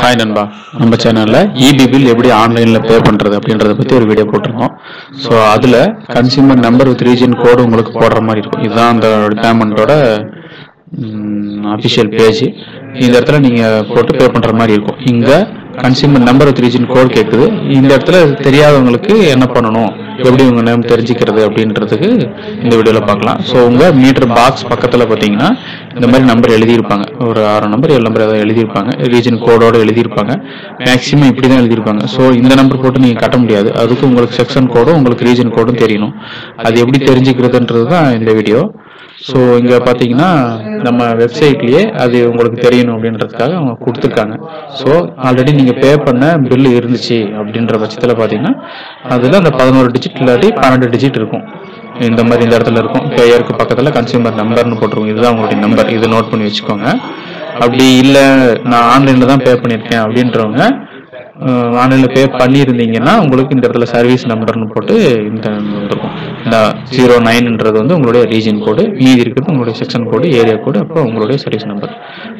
Hi Nanba, நம்ம சேனல்ல EB bill எப்படி ஆன்லைன்ல பே பண்றது அப்படிங்கறத பத்தி ஒரு வீடியோ போட்டுறோம். சோ அதுல consumer number with region code உங்களுக்கு போடுற மாதிரி இருக்கும். இதுதான் அந்த பேமென்ட்டோட official page. இந்த இடத்துல நீங்க போட்டு பே பண்ற மாதிரி இருக்கும். இங்க consumer number with region code கேக்குது. இந்த இடத்துல தெரியாதவங்களுக்கு என்ன பண்ணணும்? எப்படி உங்க நேம் தெரிஞ்சிக்கிறது அப்படின்றதுக்கு இந்த வீடியோல பார்க்கலாம். சோ உங்க மீட்டர் பாக்ஸ் பக்கத்துல பாத்தீங்கன்னா இந்த மாதிரி நம்பர் எழுதி இருப்பாங்க. ஒரு 6 நம்பர் 7 நம்பர் ஏதாவது எழுதி இருப்பாங்க. ரீஜன் கோடோட எழுதி இருப்பாங்க. மேக்ஸिमम இப்படி தான் எழுதி இருப்பாங்க. சோ இந்த நம்பர் போட்டு நீங்க கட்ட முடியாது. அதுக்கு உங்களுக்கு செக்ஷன் கோடும் உங்களுக்கு ரீஜன் கோடும் தெரியணும். அது எப்படி தெரிஞ்சிக்கிறதுன்றது தான் இந்த வீடியோ. சோ இங்க பாத்தீங்கன்னா நம்ம வெப்சைட்லயே அது உங்களுக்கு தெரியணும் அப்படின்றதுக்காக அவங்க கொடுத்திருக்காங்க. சோ ஆல்ரெடி நீங்க பே பண்ண பில் இருந்துச்சு அப்படின்ற பட்சத்துல பாத்தீங்கன்னா அதுல அந்த 11 டிஜிட் இல்லாட்டி 12 டிஜிட் இருக்கும். இந்த மாதிரி இந்த இடத்துல இருக்கும். பேயருக்கு பக்கத்துல கன்சூமர் நம்பர்னு போட்டுருவோம். இதுதான் உங்களுடைய நம்பர். இதை நோட் பண்ணி வச்சுக்கோங்க. அப்படி இல்ல நான் ஆன்லைன்ல தான் பே பண்ணிருக்கேன் அப்படின்றவங்க ஆன்லைன்ல பே பண்ணியிருந்தீங்கன்னா உங்களுக்கு இந்த இடத்துல சர்வீஸ் நம்பர்னு போட்டு இந்த இருக்கும். இந்த 09ன்றது வந்து உங்களுடைய ரீஜன் கோடு, மீதி இருக்கிறது உங்களுடைய செக்ஷன் கோடு, ஏரியா கோடு, அப்புறம் உங்களுடைய சர்வீஸ் நம்பர்.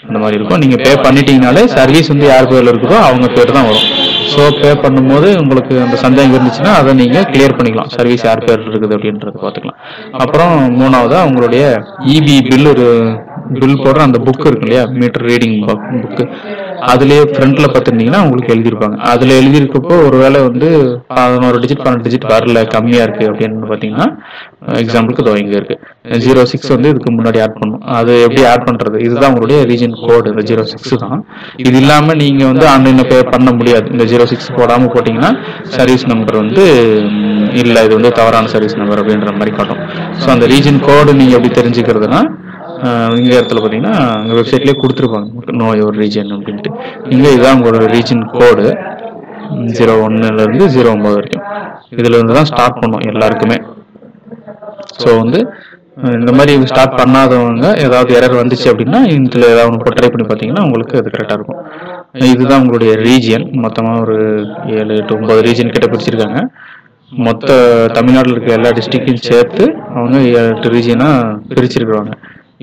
அந்த மாதிரி இருக்கும். நீங்க பே பண்ணிட்டீங்கனாலே சர்வீஸ் வந்து யார் பேர்ல இருக்குதோ அவங்க பேர் தான் வரும். ஸோ பே பண்ணும்போது உங்களுக்கு அந்த சந்தேகம் இருந்துச்சுன்னா அதை நீங்க கிளியர் பண்ணிக்கலாம். சர்வீஸ் யார் பேர் இருக்குது அப்படின்றத பாத்துக்கலாம். அப்புறம் மூணாவதா உங்களுடைய EB பில் ஒரு பில் போடுற அந்த புக் இருக்கு இல்லையா, மீட்டர் ரீடிங் புக்கு, அதுலயே ஃப்ரண்ட்ல பாத்துட்டீங்கன்னா உங்களுக்கு எழுதிருப்பாங்க. அதுல எழுதிருக்கப்போ ஒருவேளை வந்து 11 டிஜிட் 12 டிஜிட் வரல, கம்மியா இருக்கு அப்படின்னு பாத்தீங்கன்னா எக்ஸாம்பிளுக்கு இங்க இருக்கு 06 வந்து இதுக்கு முன்னாடி ஆட் பண்ணும். அது எப்படி ஆட் பண்றது? இதுதான் உங்களுடைய ரீஜன் கோடு. இந்த 06 தான். இது இல்லாம நீங்க வந்து ஆன்லைன்ல பே பண்ண முடியாது. இந்த 06 போடாம போட்டீங்கன்னா சர்வீஸ் நம்பர் வந்து இல்ல, இது வந்து தவறான சர்வீஸ் நம்பர் அப்படின்ற மாதிரி காட்டும். சோ அந்த ரீஜன் கோடு நீங்க எப்படி தெரிஞ்சுக்கிறதுனா இங்க இடத்துல பாத்தீங்கன்னா அங்க வெப்சைட்லயே கொடுத்துருப்பாங்க நோ யுவர் ரீஜன் அப்படின்ட்டு. இங்க இதான் உங்களோட ரீஜன் கோடு 01ல இருந்து 09 வரைக்கும். இதுல இருந்துதான் ஸ்டார்ட் பண்ணும் எல்லாருக்குமே. சோ வந்து இந்த மாதிரி ஸ்டார்ட் பண்ணாதவங்க ஏதாவது எரர் வந்துச்சு அப்படின்னா இதுல ஏதாவது ஒன்று ட்ரை பண்ணி பாத்தீங்கன்னா உங்களுக்கு அது கரெக்டா இருக்கும். இதுதான் உங்களுடைய ரீஜன். மொத்தமா ஒரு 7, 8, 9 ரீஜன் கிட்ட பிடிச்சிருக்காங்க. மொத்த தமிழ்நாட்டில் இருக்க எல்லா டிஸ்ட்ரிக்டையும் சேர்த்து அவங்க 8 ரீஜனா பிரிச்சிருக்காங்க.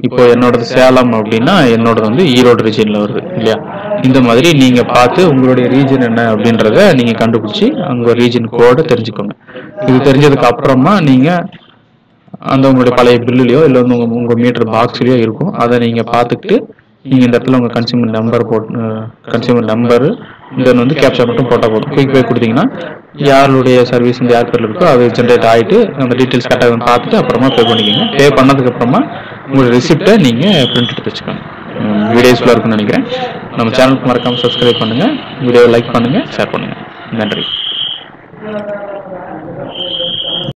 இப்போ என்னோடது சேலம் அப்படின்னா என்னோடது வந்து ஈரோடு ரீஜன்ல வருது இல்லையா. இந்த மாதிரி நீங்க பார்த்து உங்களுடைய ரீஜன் என்ன அப்படின்றத நீங்க கண்டுபிடிச்சி அங்க ரீஜன் கோடை தெரிஞ்சுக்கோங்க. இது தெரிஞ்சதுக்கு அப்புறமா நீங்க அந்த உங்களுடைய பழைய பில்லுலையோ இல்லை வந்து உங்க மீட்டர் பாக்ஸ்லயோ இருக்கும். அதை நீங்க பார்த்துக்கிட்டு நீங்க இந்த இடத்துல உங்க கன்சூமர் நம்பர் போட்டு கன்சூமர் நம்பரு தென் வந்து கேப்சா மட்டும் போட்டா போதும். குயிக் பே கொடுத்தீங்கன்னா யாருடைய சர்வீஸ் இந்த யார் பேர்ல இருக்கோ அது ஜென்ரேட் ஆயிட்டு அந்த டீடைல்ஸ் கரெக்டாக பார்த்துட்டு அப்புறமா பே பண்ணிக்கோங்க. பே பண்ணதுக்கு அப்புறமா உங்களோட ரெசிப்டை நீங்க பிரிண்ட் எடுத்து வச்சுக்கோங்க. வீடியோஸ்ல இருக்குன்னு நினைக்கிறேன். நம்ம சேனலுக்கு மறக்காம சப்ஸ்கிரைப் பண்ணுங்க, வீடியோவை லைக் பண்ணுங்க, ஷேர் பண்ணுங்க. நன்றி.